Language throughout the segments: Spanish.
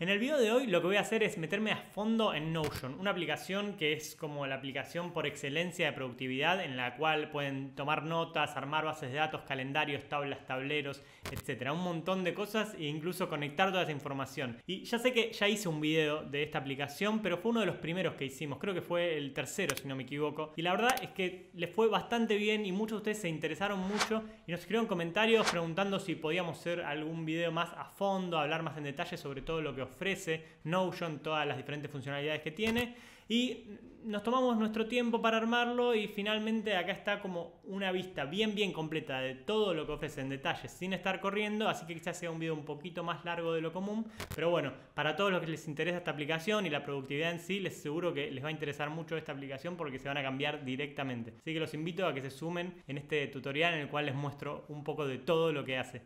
En el video de hoy lo que voy a hacer es meterme a fondo en Notion, una aplicación que es como la aplicación por excelencia de productividad, en la cual pueden tomar notas, armar bases de datos, calendarios, tablas, tableros, etcétera. Un montón de cosas e incluso conectar toda esa información. Y ya sé que ya hice un video de esta aplicación, pero fue uno de los primeros que hicimos. Creo que fue el tercero, si no me equivoco. Y la verdad es que les fue bastante bien y muchos de ustedes se interesaron mucho y nos escribieron comentarios preguntando si podíamos hacer algún video más a fondo, hablar más en detalle sobre todo lo que ofrece Notion, todas las diferentes funcionalidades que tiene, y nos tomamos nuestro tiempo para armarlo y finalmente acá está como una vista bien completa de todo lo que ofrece en detalle sin estar corriendo, así que quizás sea un video un poquito más largo de lo común, pero bueno, para todos los que les interesa esta aplicación y la productividad en sí, les aseguro que les va a interesar mucho esta aplicación porque se van a cambiar directamente, así que los invito a que se sumen en este tutorial en el cual les muestro un poco de todo lo que hace.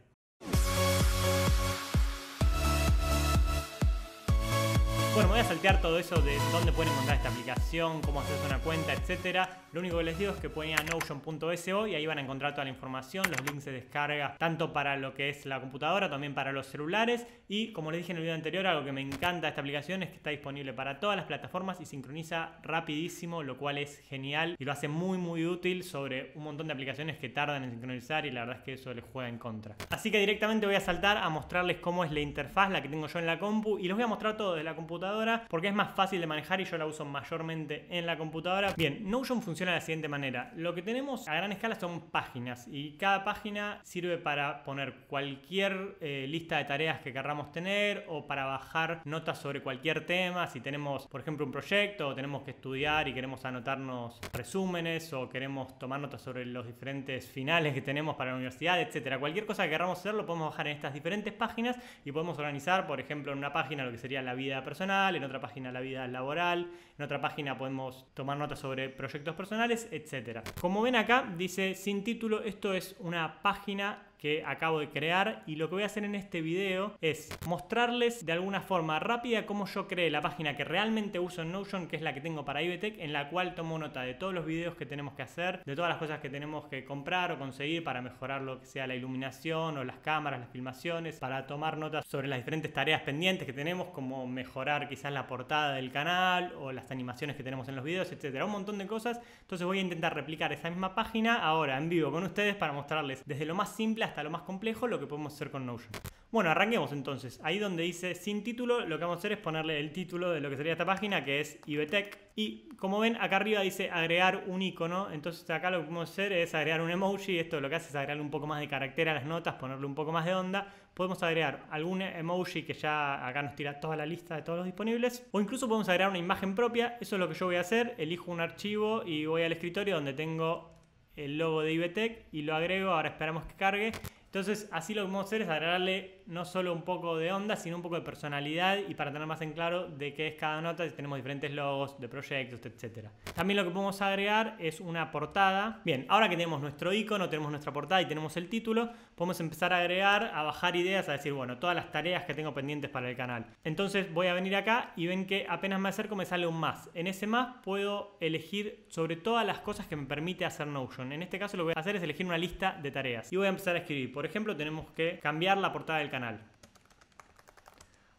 Bueno, me voy a saltear todo eso de dónde pueden encontrar esta aplicación, cómo hacerse una cuenta, etcétera. Lo único que les digo es que pueden ir a notion.so y ahí van a encontrar toda la información, los links de descarga, tanto para lo que es la computadora, también para los celulares. Y como les dije en el video anterior, algo que me encanta de esta aplicación es que está disponible para todas las plataformas y sincroniza rapidísimo, lo cual es genial y lo hace muy útil sobre un montón de aplicaciones que tardan en sincronizar y la verdad es que eso les juega en contra. Así que directamente voy a saltar a mostrarles cómo es la interfaz, la que tengo yo en la compu, y los voy a mostrar todo desde la computadora porque es más fácil de manejar y yo la uso mayormente en la computadora. Bien, Notion funciona de la siguiente manera. Lo que tenemos a gran escala son páginas y cada página sirve para poner cualquier lista de tareas que querramos tener o para bajar notas sobre cualquier tema. Si tenemos, por ejemplo, un proyecto o tenemos que estudiar y queremos anotarnos resúmenes o queremos tomar notas sobre los diferentes finales que tenemos para la universidad, etcétera. Cualquier cosa que queramos hacer lo podemos bajar en estas diferentes páginas y podemos organizar, por ejemplo, en una página lo que sería la vida personal, en otra página la vida laboral, en otra página podemos tomar notas sobre proyectos personales, etcétera. Como ven acá, dice sin título, esto es una página que acabo de crear y lo que voy a hacer en este video es mostrarles de alguna forma rápida cómo yo creé la página que realmente uso en Notion, que es la que tengo para IBtech, en la cual tomo nota de todos los videos que tenemos que hacer, de todas las cosas que tenemos que comprar o conseguir para mejorar lo que sea la iluminación o las cámaras, las filmaciones, para tomar notas sobre las diferentes tareas pendientes que tenemos, como mejorar quizás la portada del canal o las animaciones que tenemos en los videos, etcétera, un montón de cosas. Entonces voy a intentar replicar esa misma página ahora en vivo con ustedes para mostrarles desde lo más simple hasta lo más complejo lo que podemos hacer con Notion. Bueno, arranquemos entonces. Ahí donde dice sin título, lo que vamos a hacer es ponerle el título de lo que sería esta página, que es IBtech. Y como ven, acá arriba dice agregar un icono. Entonces acá lo que podemos hacer es agregar un emoji. Esto lo que hace es agregarle un poco más de carácter a las notas, ponerle un poco más de onda. Podemos agregar algún emoji que ya acá nos tira toda la lista de todos los disponibles. O incluso podemos agregar una imagen propia. Eso es lo que yo voy a hacer. Elijo un archivo y voy al escritorio donde tengo el logo de IBtech y lo agrego. Ahora esperamos que cargue. Entonces así lo que vamos a hacer es agregarle no solo un poco de onda, sino un poco de personalidad y para tener más en claro de qué es cada nota, si tenemos diferentes logos de proyectos, etcétera. También lo que podemos agregar es una portada. Bien, ahora que tenemos nuestro icono, tenemos nuestra portada y tenemos el título, podemos empezar a agregar, a bajar ideas, a decir, bueno, todas las tareas que tengo pendientes para el canal. Entonces voy a venir acá y ven que apenas me acerco me sale un más. En ese más puedo elegir sobre todas las cosas que me permite hacer Notion. En este caso lo que voy a hacer es elegir una lista de tareas y voy a empezar a escribir. Por ejemplo, tenemos que cambiar la portada del canal.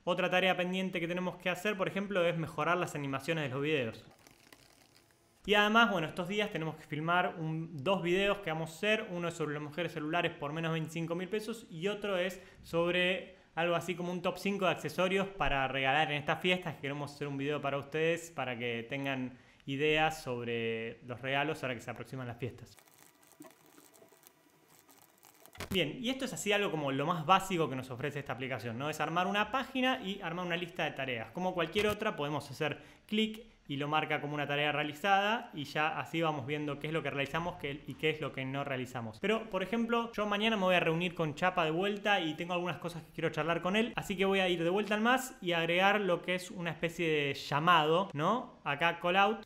Otra tarea pendiente que tenemos que hacer, por ejemplo, es mejorar las animaciones de los videos. Y además, bueno, estos días tenemos que filmar dos videos que vamos a hacer. Uno es sobre las mujeres celulares por menos de 25.000 pesos y otro es sobre algo así como un top 5 de accesorios para regalar en estas fiestas. Queremos hacer un video para ustedes para que tengan ideas sobre los regalos ahora que se aproximan las fiestas. Bien, y esto es así algo como lo más básico que nos ofrece esta aplicación, ¿no? Es armar una página y armar una lista de tareas. Como cualquier otra, podemos hacer clic y lo marca como una tarea realizada y ya así vamos viendo qué es lo que realizamos y qué es lo que no realizamos. Pero, por ejemplo, yo mañana me voy a reunir con Chapa de vuelta y tengo algunas cosas que quiero charlar con él, así que voy a ir de vuelta al más y agregar lo que es una especie de llamado, ¿no? Acá call out.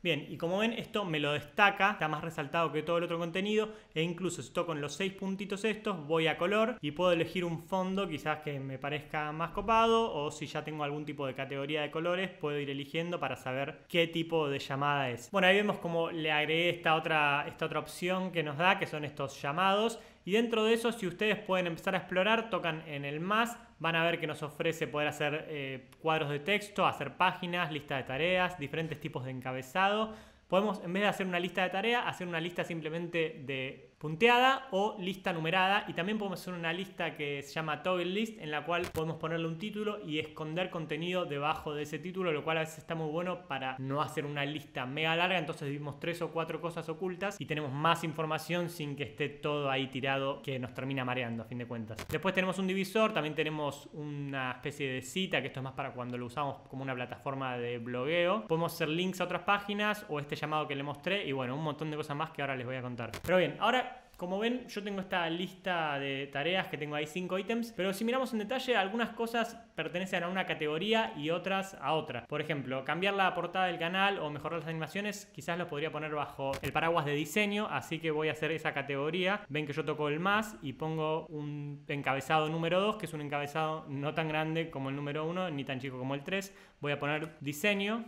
Bien, y como ven, esto me lo destaca, está más resaltado que todo el otro contenido e incluso si toco en los 6 puntitos estos, voy a color y puedo elegir un fondo quizás que me parezca más copado o si ya tengo algún tipo de categoría de colores, puedo ir eligiendo para saber qué tipo de llamada es. Bueno, ahí vemos como le agregué esta otra opción que nos da, que son estos llamados. Y dentro de eso, si ustedes pueden empezar a explorar, tocan en el más, van a ver que nos ofrece poder hacer cuadros de texto, hacer páginas, lista de tareas, diferentes tipos de encabezado. Podemos, en vez de hacer una lista de tareas, hacer una lista simplemente de punteada o lista numerada. Y también podemos hacer una lista que se llama toggle list, en la cual podemos ponerle un título y esconder contenido debajo de ese título, lo cual a veces está muy bueno para no hacer una lista mega larga. Entonces vimos 3 o 4 cosas ocultas y tenemos más información sin que esté todo ahí tirado, que nos termina mareando a fin de cuentas. Después tenemos un divisor, también tenemos una especie de cita, que esto es más para cuando lo usamos como una plataforma de blogueo. Podemos hacer links a otras páginas o este llamado que le mostré, y bueno, un montón de cosas más que ahora les voy a contar. Pero bien, ahora, como ven, yo tengo esta lista de tareas que tengo ahí 5 ítems, pero si miramos en detalle, algunas cosas pertenecen a una categoría y otras a otra. Por ejemplo, cambiar la portada del canal o mejorar las animaciones, quizás los podría poner bajo el paraguas de diseño, así que voy a hacer esa categoría. Ven que yo toco el más y pongo un encabezado número 2, que es un encabezado no tan grande como el número 1, ni tan chico como el 3. Voy a poner diseño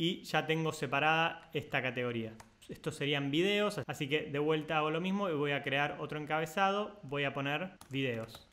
y ya tengo separada esta categoría. Estos serían videos, así que de vuelta hago lo mismo y voy a crear otro encabezado. Voy a poner videos.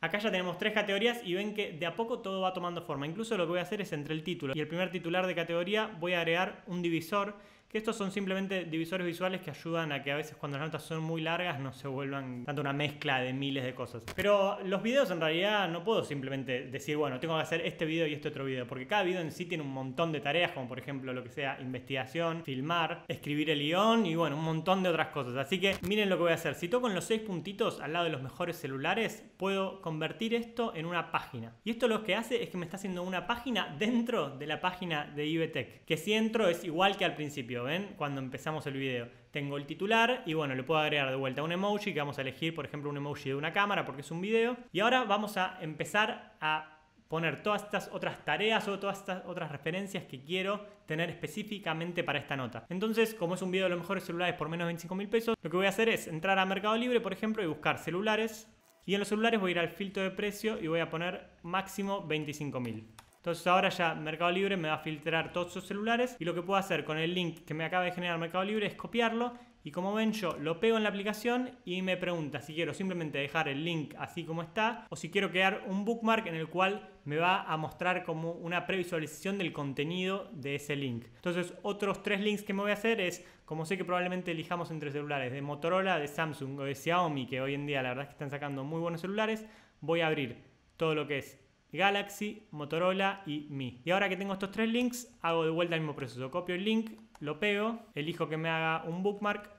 Acá ya tenemos 3 categorías y ven que de a poco todo va tomando forma. Incluso lo que voy a hacer es, entre el título y el primer titular de categoría, voy a agregar un divisor, que estos son simplemente divisores visuales que ayudan a que a veces cuando las notas son muy largas no se vuelvan tanto una mezcla de miles de cosas. Pero los videos en realidad no puedo simplemente decir, bueno, tengo que hacer este video y este otro video, porque cada video en sí tiene un montón de tareas, como por ejemplo lo que sea investigación, filmar, escribir el guión y bueno, un montón de otras cosas. Así que miren lo que voy a hacer. Si toco en los 6 puntitos al lado de los mejores celulares, puedo convertir esto en una página. Y esto lo que hace es que me está haciendo una página dentro de la página de IBtech, que si entro es igual que al principio. ¿Ven? Cuando empezamos el video tengo el titular y bueno, le puedo agregar de vuelta un emoji, que vamos a elegir por ejemplo un emoji de una cámara porque es un video. Y ahora vamos a empezar a poner todas estas otras tareas o todas estas otras referencias que quiero tener específicamente para esta nota. Entonces, como es un video de los mejores celulares por menos de 25.000 pesos, lo que voy a hacer es entrar a Mercado Libre por ejemplo y buscar celulares, y en los celulares voy a ir al filtro de precio y voy a poner máximo 25.000. Entonces ahora ya Mercado Libre me va a filtrar todos sus celulares, y lo que puedo hacer con el link que me acaba de generar Mercado Libre es copiarlo, y como ven yo lo pego en la aplicación y me pregunta si quiero simplemente dejar el link así como está o si quiero crear un bookmark en el cual me va a mostrar como una previsualización del contenido de ese link. Entonces otros 3 links que me voy a hacer es, como sé que probablemente elijamos entre celulares de Motorola, de Samsung o de Xiaomi, que hoy en día la verdad es que están sacando muy buenos celulares, voy a abrir todo lo que es Galaxy, Motorola y Mi. Y ahora que tengo estos 3 links, hago de vuelta el mismo proceso. Copio el link, lo pego, elijo que me haga un bookmark.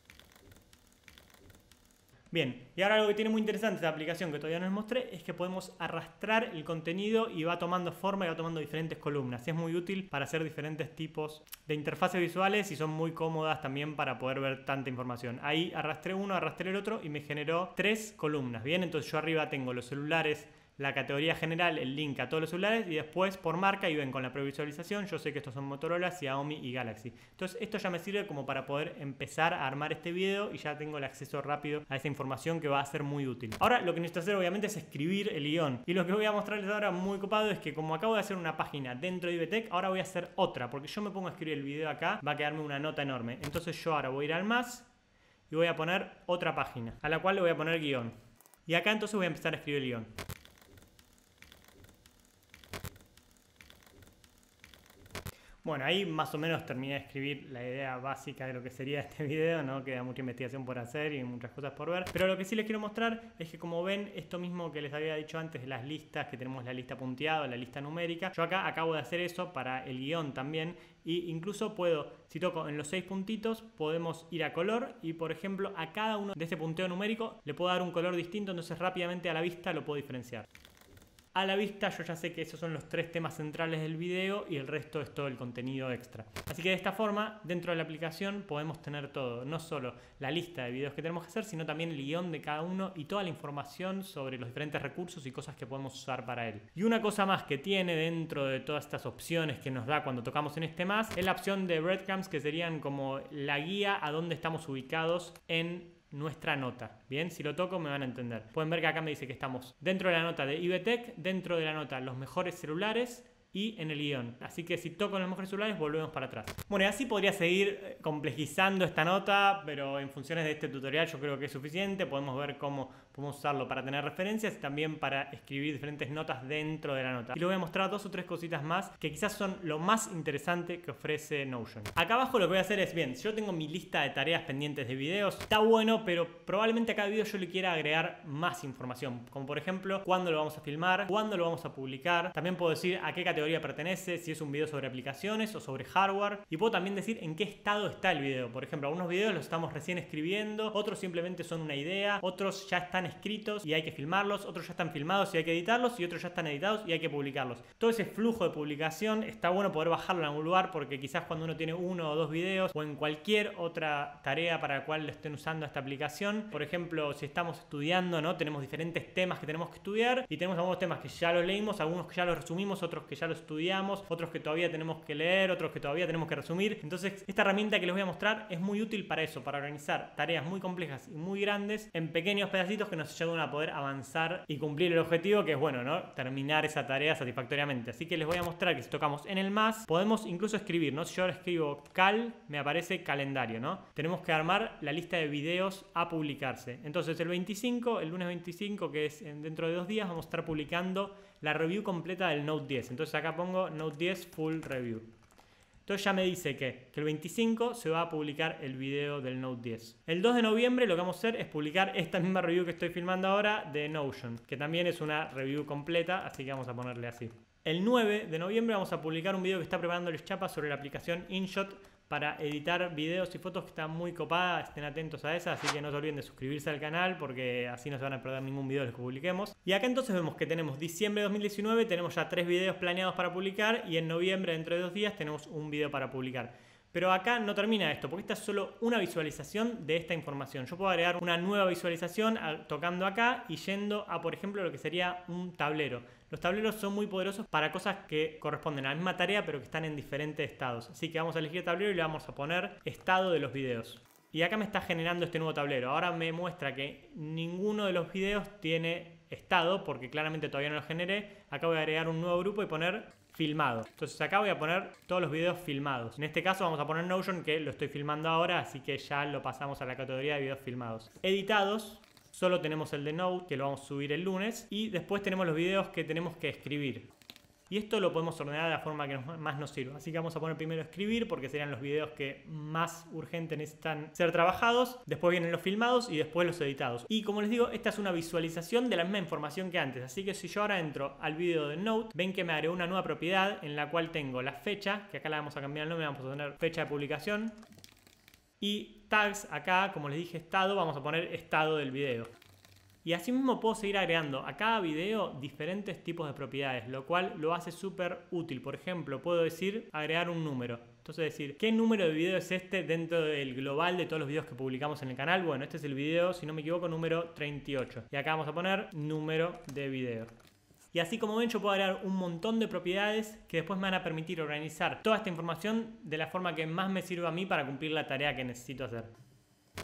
Bien, y ahora algo que tiene muy interesante esta aplicación que todavía no les mostré es que podemos arrastrar el contenido y va tomando forma y va tomando diferentes columnas. Es muy útil para hacer diferentes tipos de interfaces visuales y son muy cómodas también para poder ver tanta información. Ahí arrastré uno, arrastré el otro y me generó 3 columnas. Bien, entonces yo arriba tengo los celulares, la categoría general, el link a todos los celulares y después por marca, y ven con la previsualización, yo sé que estos son Motorola, Xiaomi y Galaxy. Entonces esto ya me sirve como para poder empezar a armar este video y ya tengo el acceso rápido a esa información que va a ser muy útil. Ahora lo que necesito hacer obviamente es escribir el guión, y lo que voy a mostrarles ahora muy copado es que como acabo de hacer una página dentro de IBtech, ahora voy a hacer otra, porque yo me pongo a escribir el video acá, va a quedarme una nota enorme. Entonces yo ahora voy a ir al más y voy a poner otra página a la cual le voy a poner guión, y acá entonces voy a empezar a escribir el guión. Bueno, ahí más o menos terminé de escribir la idea básica de lo que sería este video, ¿no? Queda mucha investigación por hacer y muchas cosas por ver. Pero lo que sí les quiero mostrar es que, como ven, esto mismo que les había dicho antes de las listas, que tenemos la lista punteada, la lista numérica, yo acá acabo de hacer eso para el guión también. Y incluso puedo, si toco en los 6 puntitos, podemos ir a color y, por ejemplo, a cada uno de este punteo numérico le puedo dar un color distinto, entonces rápidamente a la vista lo puedo diferenciar. A la vista yo ya sé que esos son los 3 temas centrales del video y el resto es todo el contenido extra. Así que de esta forma, dentro de la aplicación podemos tener todo, no solo la lista de videos que tenemos que hacer, sino también el guión de cada uno y toda la información sobre los diferentes recursos y cosas que podemos usar para él. Y una cosa más que tiene dentro de todas estas opciones que nos da cuando tocamos en este más es la opción de breadcrumbs, que serían como la guía a dónde estamos ubicados en nuestra nota. Bien, si lo toco me van a entender. Pueden ver que acá me dice que estamos dentro de la nota de IBtech, dentro de la nota los mejores celulares y en el guión. Así que si toco en los mejores celulares volvemos para atrás. Bueno, y así podría seguir complejizando esta nota, pero en funciones de este tutorial yo creo que es suficiente. Podemos ver cómo podemos usarlo para tener referencias y también para escribir diferentes notas dentro de la nota. Y luego voy a mostrar dos o tres cositas más que quizás son lo más interesante que ofrece Notion. Acá abajo lo que voy a hacer es, bien, yo tengo mi lista de tareas pendientes de videos, está bueno, pero probablemente a cada video yo le quiera agregar más información, como por ejemplo, cuándo lo vamos a filmar, cuándo lo vamos a publicar. También puedo decir a qué categoría pertenece, si es un video sobre aplicaciones o sobre hardware. Y puedo también decir en qué estado está el video. Por ejemplo, algunos videos los estamos recién escribiendo, otros simplemente son una idea, otros ya están escritos y hay que filmarlos, otros ya están filmados y hay que editarlos, y otros ya están editados y hay que publicarlos. Todo ese flujo de publicación está bueno poder bajarlo en algún lugar, porque quizás cuando uno tiene uno o dos videos o en cualquier otra tarea para la cual lo estén usando esta aplicación, por ejemplo, si estamos estudiando, ¿no? Tenemos diferentes temas que tenemos que estudiar y tenemos algunos temas que ya los leímos, algunos que ya los resumimos, otros que ya los estudiamos, otros que todavía tenemos que leer, otros que todavía tenemos que resumir. Entonces, esta herramienta que les voy a mostrar es muy útil para eso, para organizar tareas muy complejas y muy grandes en pequeños pedacitos que nos ayudan a poder avanzar y cumplir el objetivo, que es, bueno, ¿no? Terminar esa tarea satisfactoriamente. Así que les voy a mostrar que si tocamos en el más, podemos incluso escribir, ¿no? Si yo ahora escribo cal, me aparece calendario, ¿no? Tenemos que armar la lista de videos a publicarse. Entonces, el 25, el lunes 25, que es dentro de 2 días, vamos a estar publicando la review completa del Note 10. Entonces acá pongo Note 10 Full Review. Entonces ya me dice que el 25 se va a publicar el video del Note 10. El 2 de noviembre lo que vamos a hacer es publicar esta misma review que estoy filmando ahora de Notion, que también es una review completa, así que vamos a ponerle así. El 9 de noviembre vamos a publicar un video que está preparando el Chapa sobre la aplicación InShot para editar videos y fotos, que está muy copada, estén atentos a esa, así que no se olviden de suscribirse al canal porque así no se van a perder ningún video de los que publiquemos. Y acá entonces vemos que tenemos diciembre de 2019, tenemos ya 3 videos planeados para publicar, y en noviembre, dentro de 2 días, tenemos un video para publicar. Pero acá no termina esto, porque esta es solo una visualización de esta información. Yo puedo agregar una nueva visualización tocando acá y yendo a, por ejemplo, lo que sería un tablero. Los tableros son muy poderosos para cosas que corresponden a la misma tarea pero que están en diferentes estados. Así que vamos a elegir el tablero y le vamos a poner estado de los videos. Y acá me está generando este nuevo tablero. Ahora me muestra que ninguno de los videos tiene estado, porque claramente todavía no lo generé. Acá voy a agregar un nuevo grupo y poner filmado. Entonces acá voy a poner todos los videos filmados. En este caso vamos a poner Notion, que lo estoy filmando ahora, así que ya lo pasamos a la categoría de videos filmados. Editados, solo tenemos el de Note, que lo vamos a subir el lunes. Y después tenemos los videos que tenemos que escribir. Y esto lo podemos ordenar de la forma que más nos sirva. Así que vamos a poner primero escribir, porque serían los videos que más urgente necesitan ser trabajados. Después vienen los filmados y después los editados. Y como les digo, esta es una visualización de la misma información que antes. Así que si yo ahora entro al video de Note, ven que me agregó una nueva propiedad en la cual tengo la fecha, que acá la vamos a cambiar el nombre, vamos a poner fecha de publicación. Y tags, acá, como les dije, estado, vamos a poner estado del video. Y así mismo puedo seguir agregando a cada video diferentes tipos de propiedades, lo cual lo hace súper útil. Por ejemplo, puedo decir agregar un número. Entonces decir, ¿qué número de video es este dentro del global de todos los videos que publicamos en el canal? Bueno, este es el video, si no me equivoco, número 38. Y acá vamos a poner número de video. Y así, como ven, yo puedo agregar un montón de propiedades que después me van a permitir organizar toda esta información de la forma que más me sirva a mí para cumplir la tarea que necesito hacer.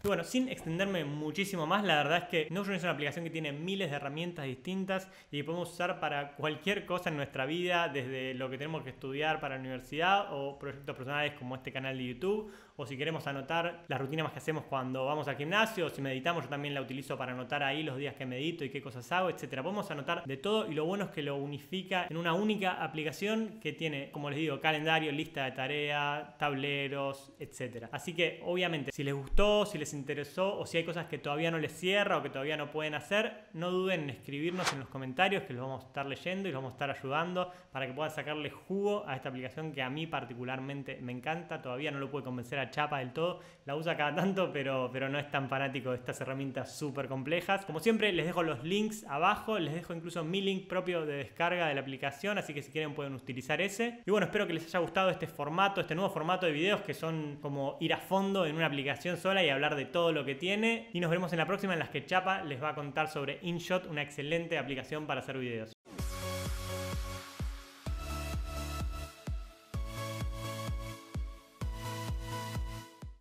Y bueno, sin extenderme muchísimo más, la verdad es que Notion es una aplicación que tiene miles de herramientas distintas y que podemos usar para cualquier cosa en nuestra vida, desde lo que tenemos que estudiar para la universidad o proyectos personales como este canal de YouTube, o si queremos anotar las rutinas que hacemos cuando vamos al gimnasio, o si meditamos, yo también la utilizo para anotar ahí los días que medito y qué cosas hago, etcétera. Podemos anotar de todo, y lo bueno es que lo unifica en una única aplicación que tiene, como les digo, calendario, lista de tareas, tableros, etcétera. Así que, obviamente, si les gustó, si les interesó, o si hay cosas que todavía no les cierra o que todavía no pueden hacer, no duden en escribirnos en los comentarios, que los vamos a estar leyendo y los vamos a estar ayudando para que puedan sacarle jugo a esta aplicación, que a mí particularmente me encanta. Todavía no lo puedo convencer a Chapa del todo, la usa cada tanto, pero no es tan fanático de estas herramientas súper complejas. Como siempre, les dejo los links abajo, les dejo incluso mi link propio de descarga de la aplicación, así que si quieren pueden utilizar ese. Y bueno, espero que les haya gustado este formato, este nuevo formato de videos, que son como ir a fondo en una aplicación sola y hablar de todo lo que tiene. Y nos vemos en la próxima, en las que Chapa les va a contar sobre InShot, una excelente aplicación para hacer videos.